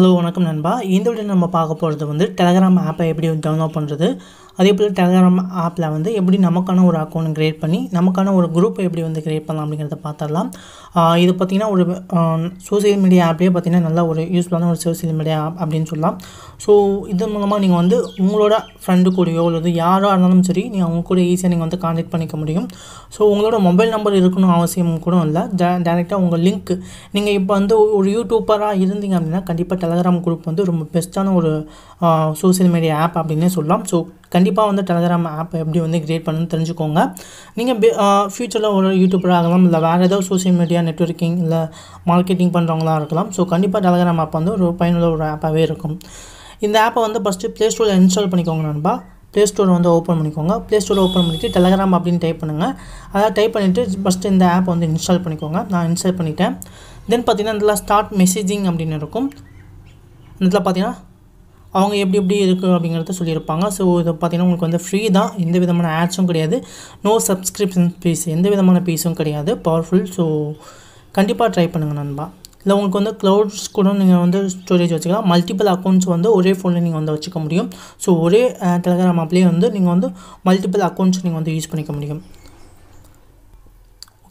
Hello, welcome Nanba. In this video, we will talk about the Telegram app. How to download it. That's Telegram app. How to create a group. How to create a social media app. How to use a social media app. So, this is the friend of you can easily contact them. So, you have mobile number. You can direct a link. If you are a YouTuber, Telegram group on the best on social media app அப்படினே சொல்லலாம் so கண்டிப்பா வந்து Telegram app எப்படி வந்து create பண்ணனும் தெரிஞ்சுக்கோங்க நீங்க ஃபியூச்சர்ல ஒரு YouTuber ஆகலாம் இல்ல வேற ஏதாவது social media networking இல்ல marketing பண்றவங்களா இருக்கலாம் சோ கண்டிப்பா Telegram app வந்து ஒரு பயனுள்ள ஒரு ஆப்பாவே இருக்கும் இந்த ஆப்பை வந்து first Play Store install பண்ணிக்கோங்க நண்பா Play Store வந்து ஓபன் பண்ணிக்கோங்க Play Store ஓபன் பண்ணிட்டு Telegram அப்படினு டைப் பண்ணுங்க அத டைப் பண்ணிட்டு first இந்த ஆப் வந்து install பண்ணிக்கோங்க நான் install பண்ணிட்டேன் then பாத்தீங்கன்னா இதல start messaging அப்படினு இருக்கும் இதெல்லாம் பாத்தீனா அவங்க எப்படி இருக்கு அப்படிங்கறத சொல்லி இருப்பாங்க சோ இத பாத்தீனா உங்களுக்கு வந்து ஃப்ரீ தான் எந்த விதமான ஆட்ஸும் கிடையாது நோ சப்ஸ்கிரிப்ஷன் ஃபீஸ் எந்த விதமான பீஸும் கிடையாது பவர்ஃபுல் சோ கண்டிப்பா ட்ரை பண்ணுங்க நண்பா இல்ல உங்களுக்கு வந்து கிளவுட்ஸ் கூட நீங்க வந்து ஸ்டோரேஜ் வச்சுக்கலாம் மல்டிபிள் அக்கவுண்ட்ஸ் வந்து ஒரே ஃபோன்ல நீங்க வந்து வச்சுக்க முடியும் சோ ஒரே Telegram appலயே வந்து நீங்க வந்து மல்டிபிள் அக்கவுண்ட்ஸ் நீங்க வந்து யூஸ் பண்ணிக்க முடியும்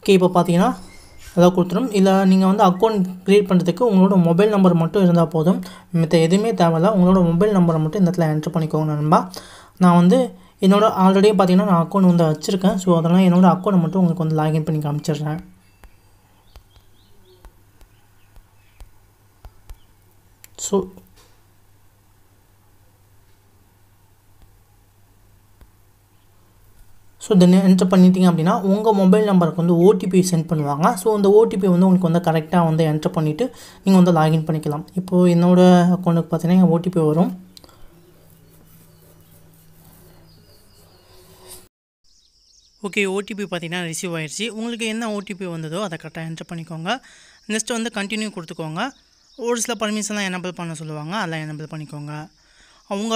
ஓகே இப்போ பாத்தீனா அத குடுத்துறோம் இல்ல நீங்க வந்து அக்கவுண்ட் கிரியேட் பண்றதுக்கு உங்களோட மொபைல் நம்பர் மட்டும் இருந்தா போதும் மத்த எதுமே தேவையில்ல உங்களோட மொபைல் நம்பரை மட்டும் இந்த இடத்துல என்டர் பண்ணிக்கோங்க நண்பா நான் வந்து என்னோட ஆல்ரெடி பாத்தீங்கன்னா நான் அக்கவுண்ட் வந்து வச்சிருக்கேன் சோ அதனால என்னோட அக்கவுண்ட் மட்டும் உங்களுக்கு வந்து லாகின் பண்ணி காமிச்சறேன் சோ So then enter பண்ணிட்டீங்க அப்படினா உங்க மொபைல் நம்பருக்கு வந்து OTP சென்ட் பண்ணுவாங்க சோ அந்த OTP வந்து உங்களுக்கு வந்து கரெக்ட்டா வந்து என்டர் பண்ணிட்டு நீங்க வந்து லாகின் பண்ணிக்கலாம் இப்போ என்னோட அக்கவுண்ட்க்கு பார்த்தீங்கன்னா OTP வரும் ஓகே OTP பார்த்தீங்கன்னா ரிசீவ் ஆயிருச்சு உங்களுக்கு என்ன OTP வந்ததோ அத கரெக்ட்டா என்டர் பண்ணிக்கோங்க நெக்ஸ்ட் வந்து கண்டினியூ கொடுத்துக்கோங்க ஒரு சில பர்மிஷன்லாம் எனேபிள் பண்ண சொல்லுவாங்க அதெல்லாம் எனேபிள் பண்ணிக்கோங்க அவங்க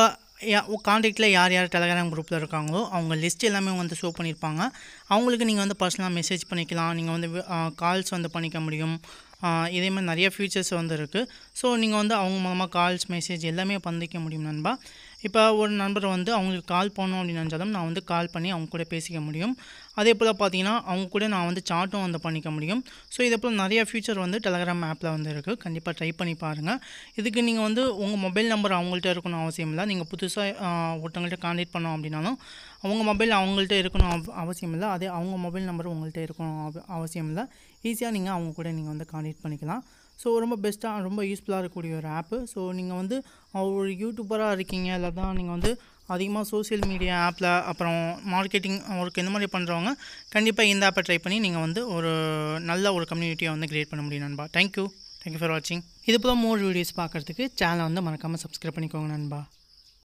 கான்டாக்ட்ல யார் யார் Telegram குரூப்ல இருக்காங்களோ அவங்க லிஸ்ட் எல்லாமே வந்து ஷோ பண்ணிருப்பாங்க அவங்களுக்கு நீங்க வந்து पर्सनலா மெசேஜ் பண்ணிக்கலாம் நீங்க வந்து கால்ஸ் வந்து பண்ணிக்க முடியும் இதே மாதிரி நிறைய ஃபீச்சர்ஸ் வந்து இருக்கு சோ நீங்க வந்து அவங்க மூலமா கால்ஸ் மெசேஜ் எல்லாமே பண்ணிக்க முடியும் நண்பா இப்போ ஒரு நம்பர் வந்து அவங்களுக்கு கால் பண்ணனும் அப்படினாலும் நான் வந்து கால் பண்ணி அவங்க கூட பேசிக்க முடியும் அதேபோல பாத்தீங்கன்னா அவங்க கூட நான் வந்து சாட்டும் வந்து பண்ணிக்க முடியும் சோ இதப்போல நிறைய ஃபீச்சர் வந்து Telegram appல வந்து இருக்கு கண்டிப்பா ட்ரை பண்ணி பாருங்க இதுக்கு நீங்க வந்து உங்க மொபைல் நம்பர் அவங்கள்ட்ட இருக்கணும் அவசியம் இல்ல நீங்க புதுசா ஒருத்தங்கள்ட்ட கான்டாக்ட் பண்ணனும் அப்படினாலும் அவங்க மொபைல் அவங்கள்ட்ட இருக்கணும் அவசியம் இல்ல அதே அவங்க மொபைல் நம்பர் உங்கள்ட்ட இருக்கணும் அவசியம் இல்ல ஈஸியா நீங்க அவங்க கூட நீங்க வந்து கான்டாக்ட் பண்ணிக்கலாம் So, ரொம்ப பெஸ்டா ரொம்ப யூஸ்புல்லா இருக்கக்கூடிய ஒரு ஆப் சோ நீங்க வந்து ஒரு யூடியூபரா இருக்கீங்க இல்லனா நீங்க வந்து அதிகமா சோஷியல் மீடியா ஆப்ல அப்புறம் மார்க்கெட்டிங் work இந்த மாதிரி பண்றவங்க கண்டிப்பா இந்த ஆப்பை ட்ரை பண்ணி நீங்க வந்து ஒரு நல்ல ஒரு கம்யூனிட்டியை வந்து கிரியேட் பண்ண முடியும் நண்பா Thank you for watching இதுபோல more videos பார்க்கிறதுக்கு சேனலை வந்து மறக்காம subscribe பண்ணிக்கோங்க நண்பா